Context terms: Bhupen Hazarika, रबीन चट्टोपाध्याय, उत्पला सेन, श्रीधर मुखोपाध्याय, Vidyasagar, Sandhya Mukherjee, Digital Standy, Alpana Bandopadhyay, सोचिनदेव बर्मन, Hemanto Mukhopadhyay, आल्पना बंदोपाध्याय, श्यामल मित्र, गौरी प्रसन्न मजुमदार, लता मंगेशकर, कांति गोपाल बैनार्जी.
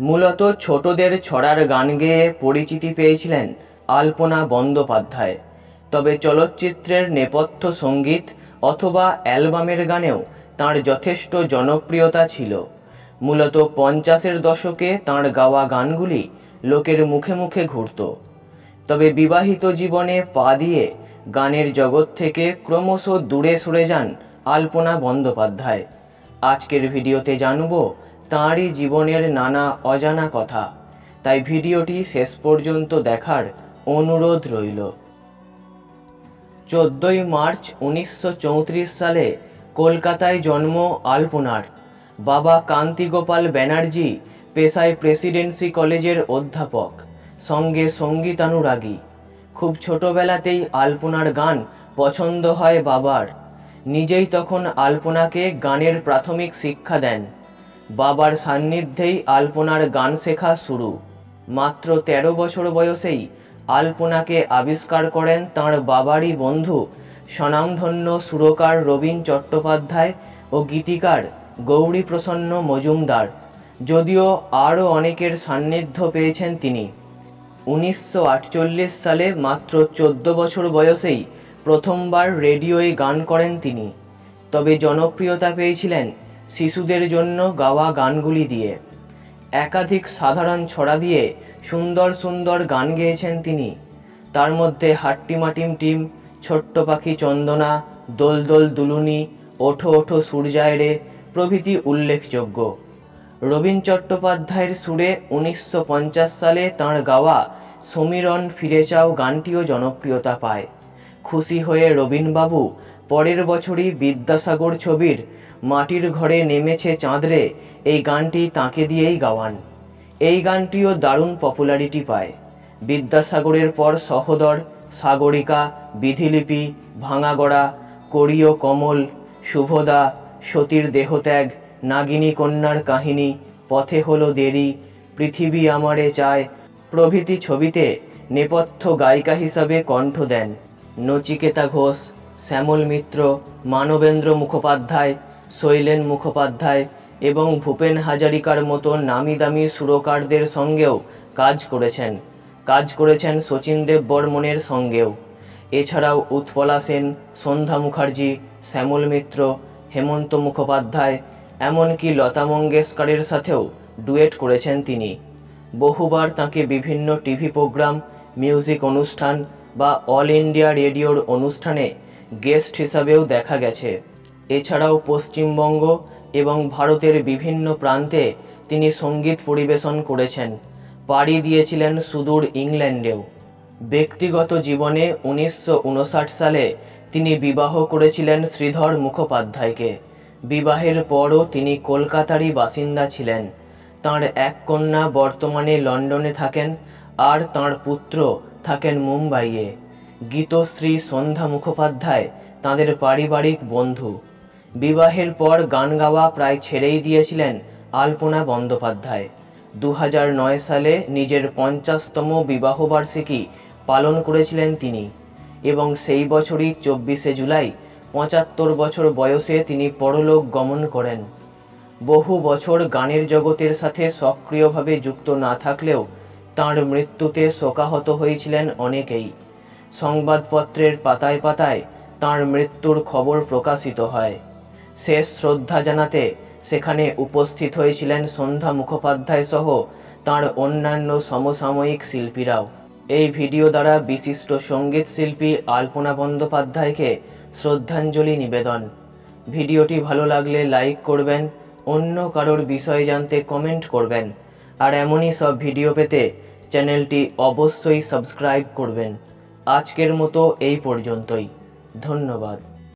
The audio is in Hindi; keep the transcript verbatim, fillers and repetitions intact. मूलत छोटोदेर छड़ार गान गेये परिचिति पेयेछिलेन आल्पना बंदोपाध्याय। तबे चलच्चित्रेर नेपथ्य संगीत अथवा अ্যালবামের गानेও तार यथेष्ट जनप्रियता छिलो। मूलत पंचाशेर दशके तार गावा गानगुली लोकेर मुखे मुखे घुरत। तबे विवाहित जीवने पा दिए गानेर जगत थेके क्रमश दूरे सरे जान आल्पना बंदोपाध्याय। आजकेर भिडियोते जानबो तारी जीवनेर नाना अजाना कथा, ताई भिडियोटी शेष पर्यन्त देखार अनुरोध रइल। चौदह मार्च उन्नीसशो चौंतीस साले कलकाताय जन्म आल्पनार। बाबा कांति गोपाल बैनार्जी पेशाय प्रेसिडेंसि कलेजेर अध्यापक, संगे संगीतानुरागी। खूब छोटोबेलातेई आल्पनार गान पछंद हय बाबार। निजेई तखन आल्पनाके गानेर प्राथमिक शिक्षा देन। बाबार सान्निध्येई आल्पनार गान शेखा शुरू। मात्र तेरो बछर बयसेई आल्पनाके आविष्कार करेन तार बाबारी बंधु स्वनामधन्य सुरकार रबीन चट्टोपाध्याय ओ गीतिकार गौरी प्रसन्न मजुमदार। जदिओ आरो अनेकेर सान्निध्य पेयेछेन तिनी। उन्नीसशो आठचल्लिस साले मात्र चौदह बछर बयसेई प्रथमबार रेडियोए गान करेन तिनी। तबे जनप्रियता पेयेछिलेन शिशुदेर जन्य गावा गानगुली दिए। एकाधिक साधारण छड़ा दिए सुंदर सुंदर गान गेयेछेन तिनी। तार मध्ये हाट्टिमाटिम टीम, छोट्ट पाखी चंदना, दोल दोल दुलुनी, ओठो ओठो सूरजाय रे प्रभृति उल्लेखयोग्य। रबीन चट्टोपाध्यायेर सुरे उन्नीसशो पंचाश साले तार गावा समीरण फिरे चाओ गानटिओ जनप्रियता पाय। खुशी हये रबीन बाबू परेर बछरई विद्यासागर छबिर माटिर घरे नेमेछे चाँदरे এই গানটি তাকে দিয়েই গাওয়ান। এই গানটিও দারুণ পপুলারিটি পায়। বিদ্যাসাগরের পর সহোদর, সাগরিকা, বিধিলিপি, ভাঙাগড়া, কোরিও কমল, শুভদা, সতীর দেহত্যাগ, নাগিনী কন্যার কাহিনী, পথে হলো দেরি, পৃথিবী আমারে চায় প্রভৃতি ছবিতে নেপথ্য গায়িকা হিসাবে কণ্ঠ দেন। নচিকেতা ঘোষ, শ্যামল মিত্র, মানবেন্দ্র মুখোপাধ্যায়, সৈলেন মুখোপাধ্যায় एवं भूपेन हजारिकार मतो नामी दामी सुरकारदेर संगेओ काज करेछेन। काज करेछेन सोचिनदेव बर्मनेर संगेओ। एछाड़ाओ उत्पला सेन, सन्ध्या मुखार्जी, श्यामल मित्र, हेमंतो मुखोपाध्याय एमनकि लता मंगेशकरेर साथेओ डुएट करेछेन तिनी। बहुबार ताके विभिन्न टीवी प्रोग्राम, मिउजिक अनुष्ठान बा अल इंडिया रेडियोर अनुष्ठाने गेस्ट हिसाबेओ देखा गेछे। एछाड़ाओ पश्चिमबंग एवं भारतेर विभिन्न प्रान्ते तिनी संगीत परिवेशन करेछेन। पाड़ी दिएछिलेन सुदूर इंग्लैंडेओ। व्यक्तिगत जीवने उन्नीसशो ऊनषाट साले तिनी विवाह करेछिलेन श्रीधर मुखोपाध्यायके। विवाहेर परो तिनी कलकातारই बासिंदा छिलेन। तार एक कन्या बर्तमाने लंडने थाकेन और तार पुत्र थाकेन मुम्बाइए। गीतश्री सन्ध्या मुखोपाध्याय तादेर पारिवारिक बंधु। विवाहेर पर गान गावा प्राय छेड़ेई दिएछिलेन आल्पना बंदोपाध्याय। दो हज़ार नौ साले निजेर पंचाशतम विवाह बार्षिकी पालन करेछिलेन तिनी एबं सेई बछरई चौबीस जुलाई पचहत्तर बछर बयसे तिनी परलोक गमन करेन। बहु बछर गानेर जगतेर साथे सक्रियभावे जुक्त ना थाकलेओ तार मृत्युते शोकाहत हयेछिलेन अनेकेई। संबादपत्रेर पाताय पाताय तार मृत्युर खबर प्रकाशित हय। शेष श्रद्धा जानाते सेखाने उपस्थित हयेछिलेन सन्ध्या मुखोपाध्याय सह तार अन्यान्य समसामयिक शिल्पीराओ। एई भिडियो द्वारा विशिष्ट संगीत शिल्पी आल्पना बंदोपाध्यायके श्रद्धांजलि निवेदन। भिडियोटी भालो लागले लाइक करबेन, अन्य कारोर विषय जानते कमेंट करबेन और एमोनी सब भिडियो पेते चैनलटी अवश्यई सबस्क्राइब करबेन। आजकेर मतो एई पर्यन्तई। धन्यवाद।